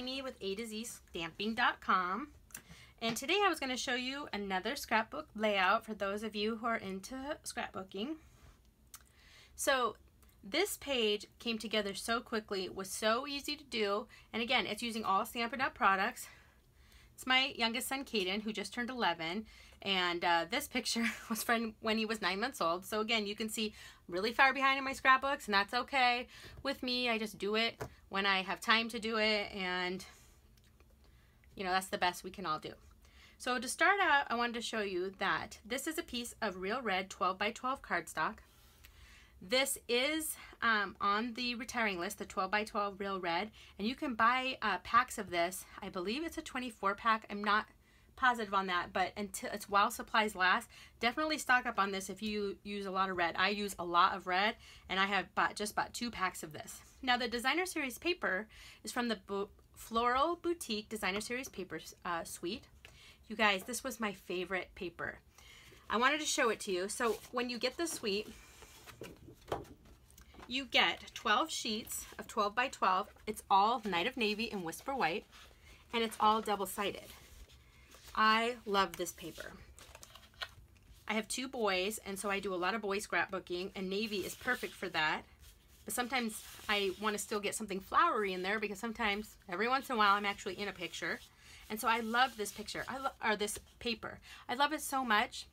Amy with A to Z Stamping.com. And today I was going to show you another scrapbook layout for those of you who are into scrapbooking. So this page came together so quickly, was so easy to do, and again, it's using all Stampin' Up! Products. It's my youngest son, Caden, who just turned 11, and this picture was from when he was 9 months old. So again, you can see I'm really far behind in my scrapbooks, and that's okay with me. I just do it when I have time to do it, and you know, that's the best we can all do. So to start out, I wanted to show you that this is a piece of Real Red 12x12 cardstock. This is on the retiring list, the 12x12 Real Red, and you can buy packs of this. I believe it's a 24 pack. I'm not positive on that, but until it's while supplies last, definitely stock up on this if you use a lot of red. I use a lot of red, and I have just bought 2 packs of this. Now the Designer Series Paper is from the Bo Floral Boutique Designer Series Paper Suite. You guys, this was my favorite paper. I wanted to show it to you. So when you get the suite, you get 12 sheets of 12x12. It's all Knight of Navy and Whisper White, and it's all double-sided. I love this paper. I have 2 boys, and so I do a lot of boy scrapbooking, and navy is perfect for that. But sometimes I want to still get something flowery in there, because sometimes, every once in a while, I'm actually in a picture. And so I love this picture, or this paper. I love it so much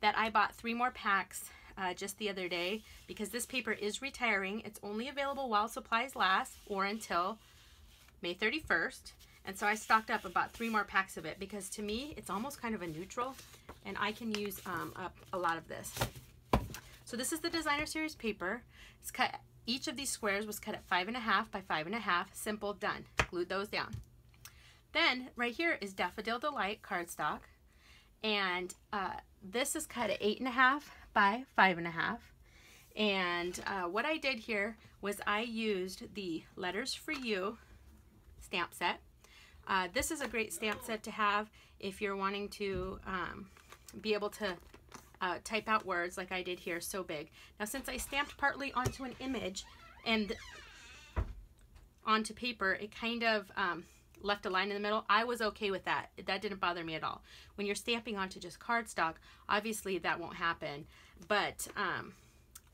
that I bought 3 more packs just the other day, because this paper is retiring. It's only available while supplies last, or until May 31st, and so I stocked up about 3 more packs of it, because to me it's almost kind of a neutral, and I can use up a lot of this. So this is the Designer Series paper. It's cut, each of these squares was cut at 5.5 by 5.5, simple, done. Glued those down. Then right here is Daffodil Delight cardstock, and this is cut at 8.5 by 5.5, and what I did here was I used the Letters for You stamp set. This is a great stamp set to have if you're wanting to be able to type out words like I did here, so big. Now, since I stamped partly onto an image and onto paper, it kind of left a line in the middle. I was okay with that. That didn't bother me at all. When you're stamping onto just cardstock, obviously that won't happen, but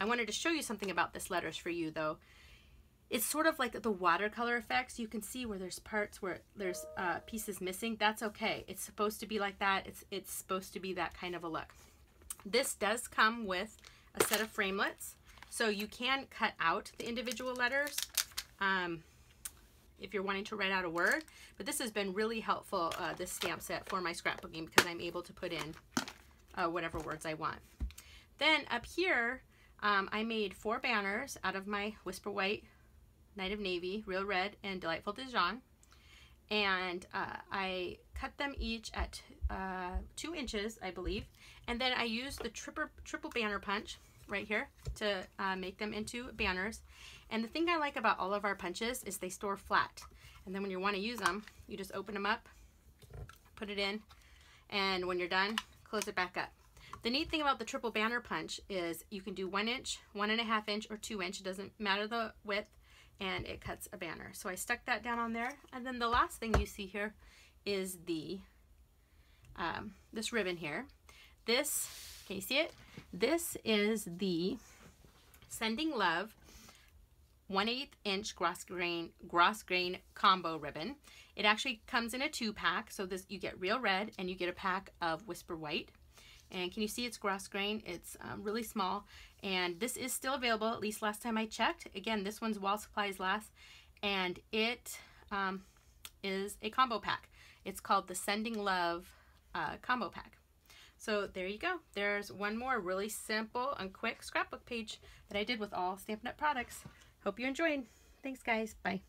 I wanted to show you something about this Letters for You though. It's sort of like the watercolor effects. You can see where there's parts where there's pieces missing. That's okay. It's supposed to be like that. It's supposed to be that kind of a look. This does come with a set of framelits, so you can cut out the individual letters if you're wanting to write out a word. But this has been really helpful, this stamp set, for my scrapbooking, because I'm able to put in whatever words I want. Then up here, I made 4 banners out of my Whisper White, Knight of Navy, Real Red, and Delightful Dijon. And I cut them each at 2 inches, I believe. And then I used the triple banner punch right here to make them into banners. And the thing I like about all of our punches is they store flat, and then when you want to use them, you just open them up, put it in, and when you're done, close it back up. The neat thing about the triple banner punch is you can do 1 inch, 1.5 inch, or 2 inch. It doesn't matter the width, and it cuts a banner. So I stuck that down on there. And then the last thing you see here is the this ribbon here. This, can you see it? This is the Sending Love 1/8 inch gross grain combo ribbon. It actually comes in a 2-pack, so this, you get Real Red and you get a pack of Whisper White. And can you see it's gross grain? It's really small, and this is still available, at least last time I checked. Again, this one's while supplies last, and it is a combo pack. It's called the Sending Love combo pack. So there you go. There's one more really simple and quick scrapbook page that I did with all Stampin' Up! Products. Hope you enjoyed. Thanks, guys. Bye.